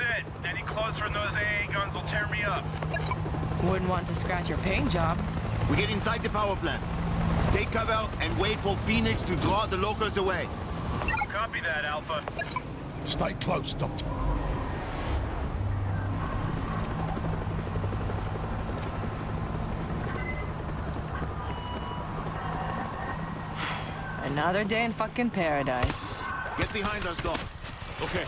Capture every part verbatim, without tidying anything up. it. Any closer than those A A guns will tear me up. Wouldn't want to scratch your paint job. We get inside the power plant. Take cover and wait for Phoenix to draw the locals away. Copy that, Alpha. Stay close, Doctor. Another day in fucking paradise. Get behind us, Doc. Okay.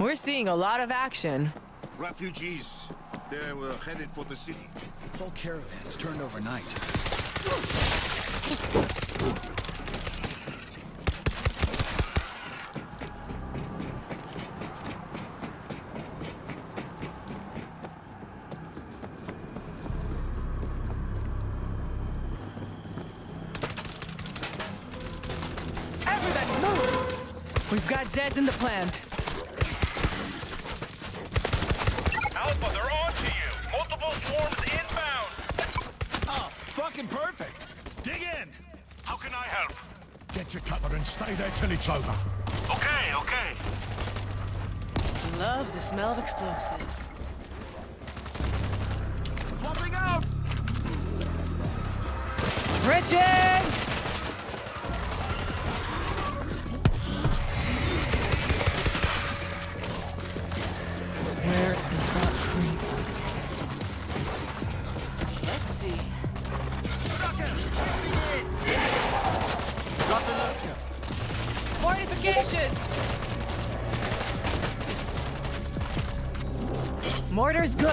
We're seeing a lot of action. Refugees. They were headed for the city. Whole caravans turned overnight. Everybody move! We've got Zeds in the plant. Perfect. Dig in. How can I help? Get your cover and stay there till it's over. Okay, okay. Love the smell of explosives. Swapping out. Richard! Mortar's good.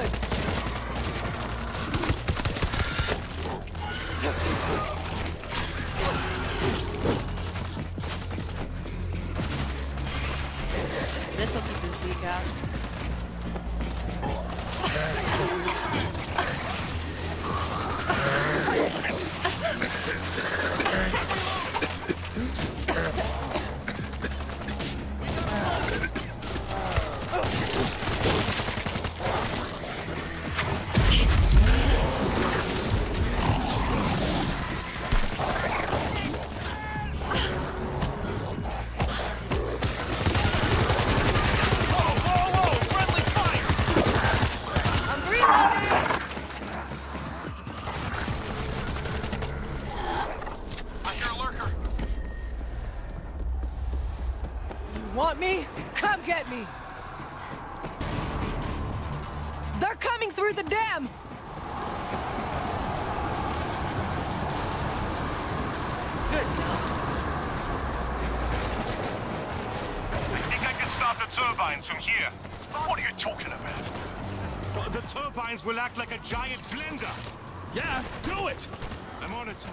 This'll keep the Zeke out. Want me? Come get me! They're coming through the dam! Good enough. I think I can stop the turbines from here. What are you talking about? Well, the turbines will act like a giant blender. Yeah, do it! I'm on it.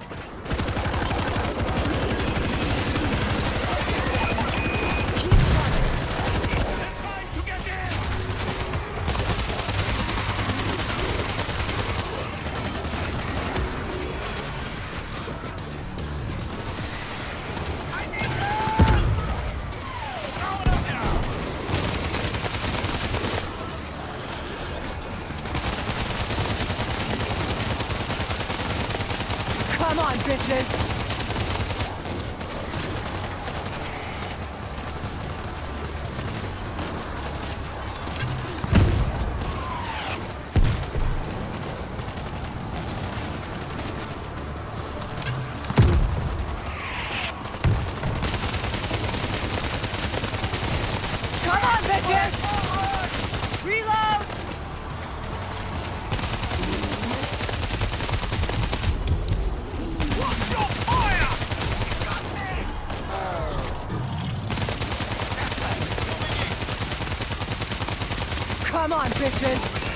Come on, bitches! Come on, bitches! Reload! Come on, bitches!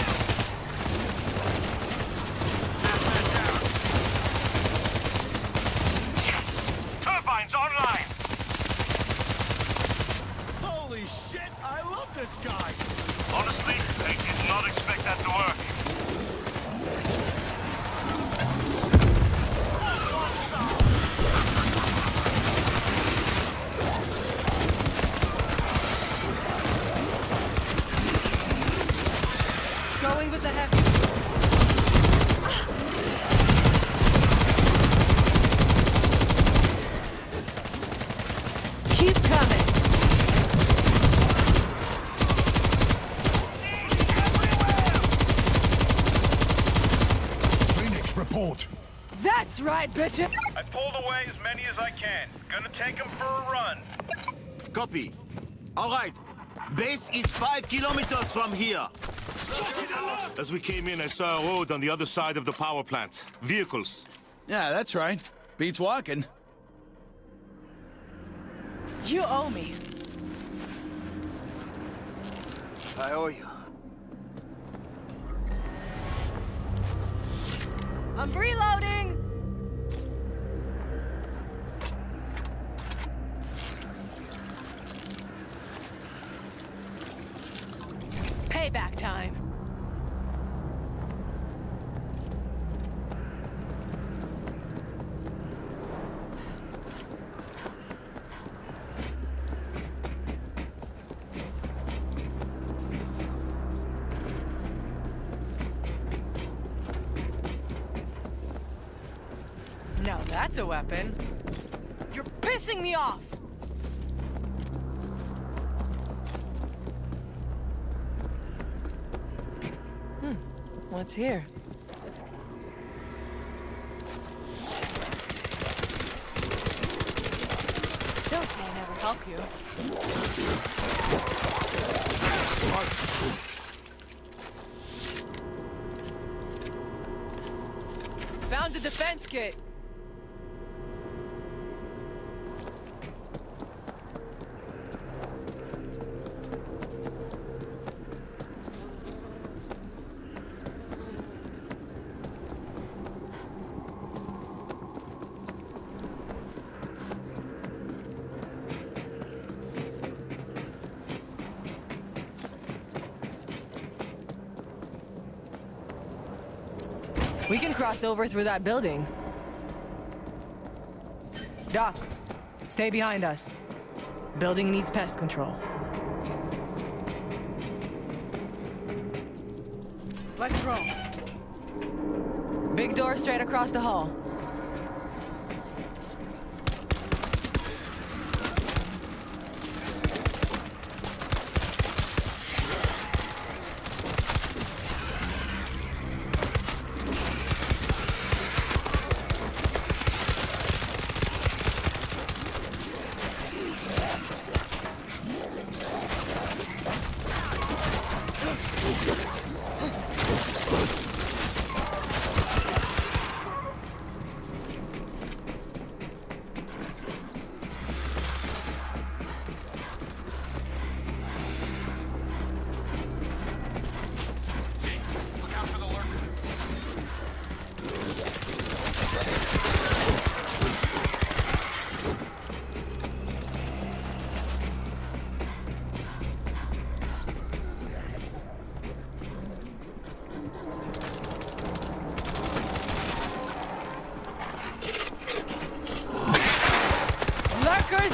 That's right, bitch! I pulled away as many as I can. Gonna take them for a run. Copy. All right. Base is five kilometers from here. As we came in, I saw a road on the other side of the power plant. Vehicles. Yeah, that's right. Beats walking. You owe me. I owe you. I'm reloading! Payback time. Now that's a weapon. You're pissing me off! Hmm. What's here? Don't say I never help you. What? Found a defense kit! We can cross over through that building. Doc, stay behind us. Building needs pest control. Let's roll. Big door straight across the hall.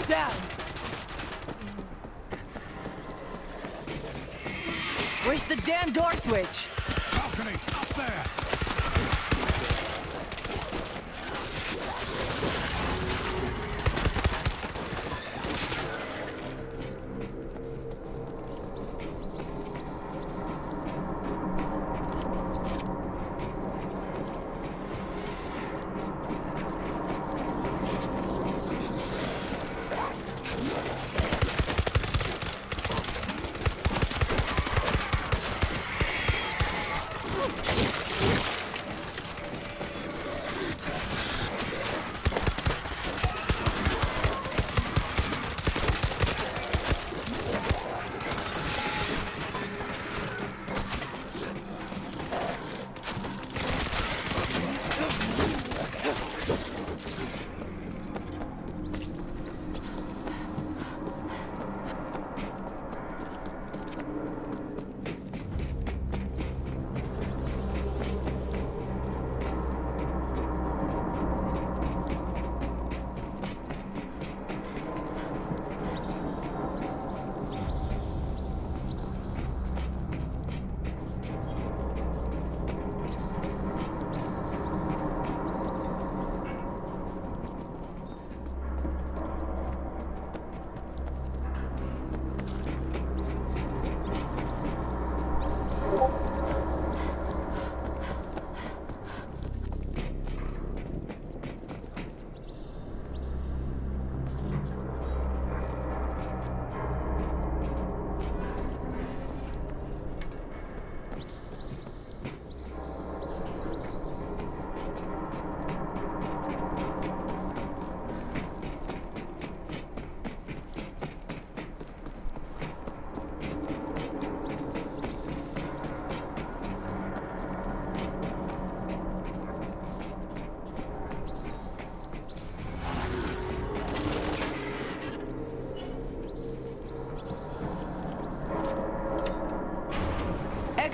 Down. Where's the damn door switch? Balcony, up there.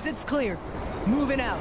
Exit's clear. Moving out.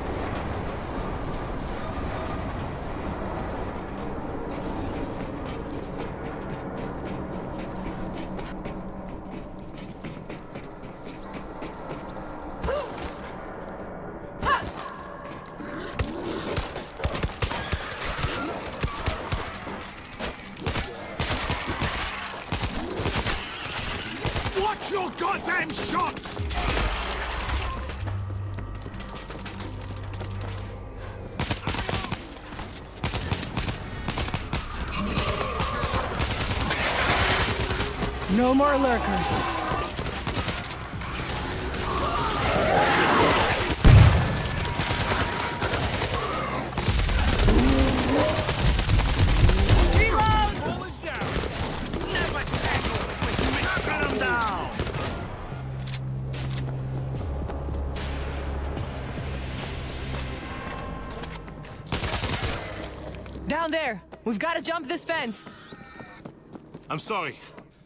No more lurkers. Down there! We've got to jump this fence! I'm sorry.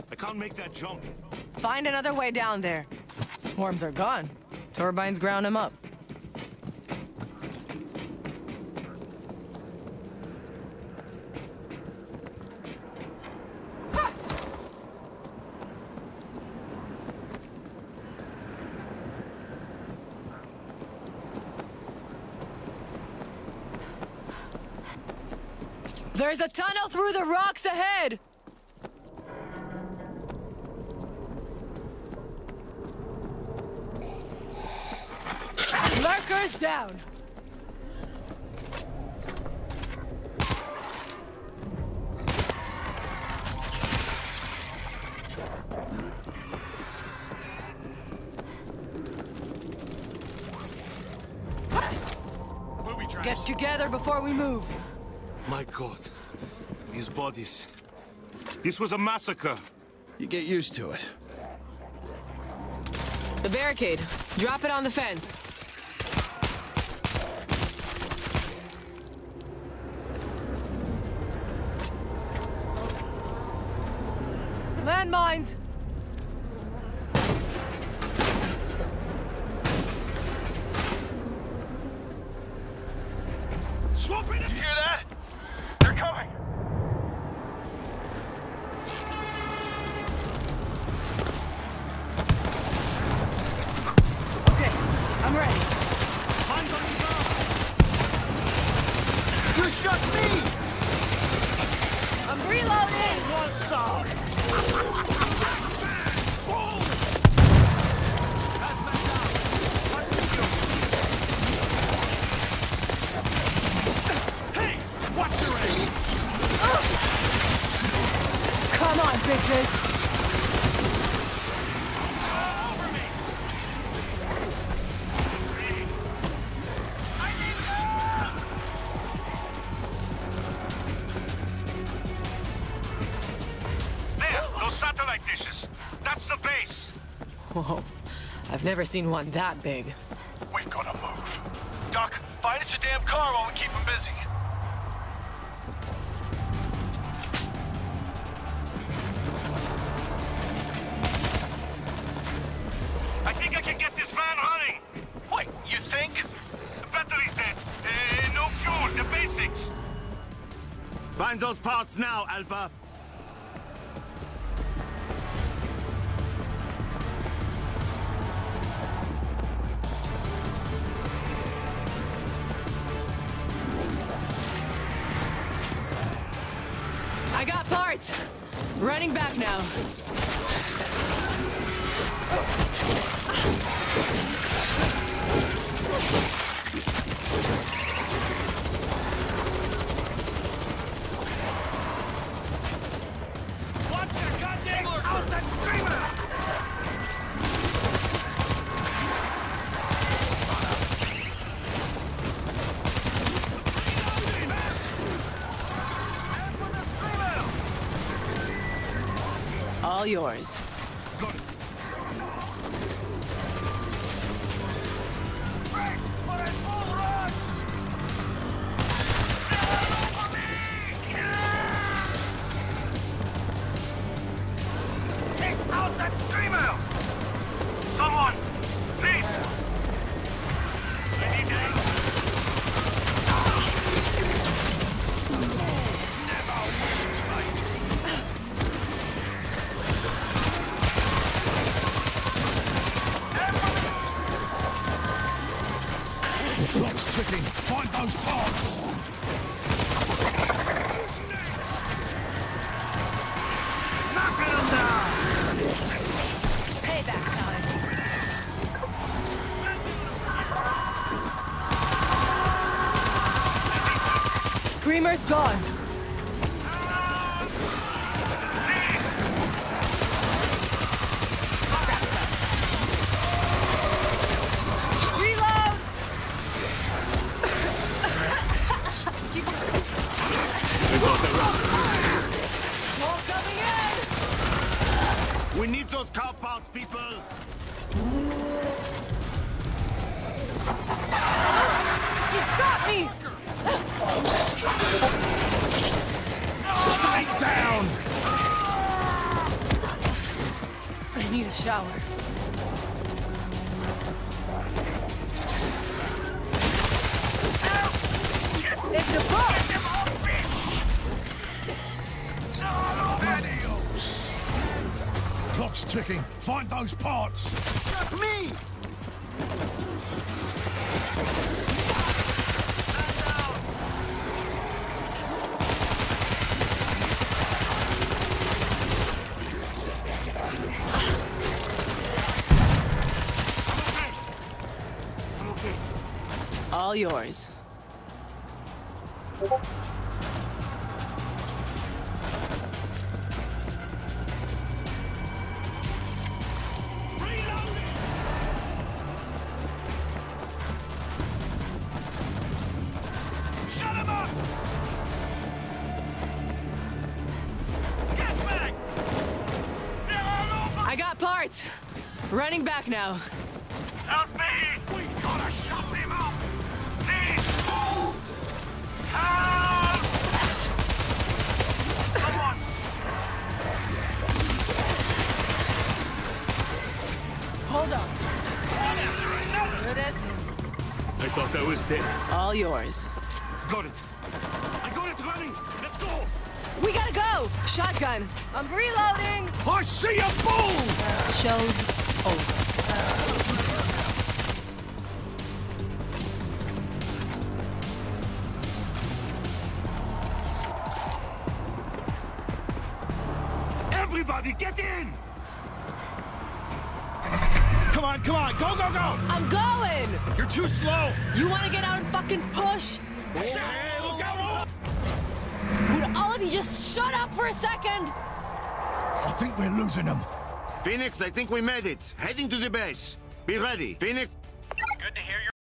I can't make that jump. Find another way down there. Swarms are gone. Turbines ground them up. There's a tunnel through the rocks ahead! Lurkers down! Get together before we move! My God, these bodies. This was a massacre. You get used to it. The barricade. Drop it on the fence. Landmines! Swamp in it! You hear that? Coming! Okay, I'm ready. Hands on the ground! You shot me! I'm reloading! What's up? Come on, bitches! There, those satellite dishes. That's the base. Whoa, I've never seen one that big. We've got to move. Doc, find us a damn car while we keep them busy. Find those parts now, Alpha! I got parts! Running back now. All yours. Got it. Take out that streamer! Someone, please! Find those parts! Who's next? Knock him down! Payback time. Screamer's gone. We need those cowpox, people! She's got me! Strike down! I need a shower. It's a book! Clock's ticking. Find those parts. Check me. I'm okay. All yours. Running back now. Help me! We gotta shut them up! Please! Help! Someone! Hold on. Good as new. I thought I was dead. All yours. Got it. I got it running! Let's go! We gotta go! Shotgun! I'm reloading! I see a bull! Shows. Oh. Everybody, get in! Come on, come on, go, go, go! I'm going! You're too slow! You want to get out and fucking push? Hey, hey, look out! Would all of you just shut up for a second? I think we're losing them. Phoenix, I think we made it. Heading to the base. Be ready, Phoenix. Good to hear.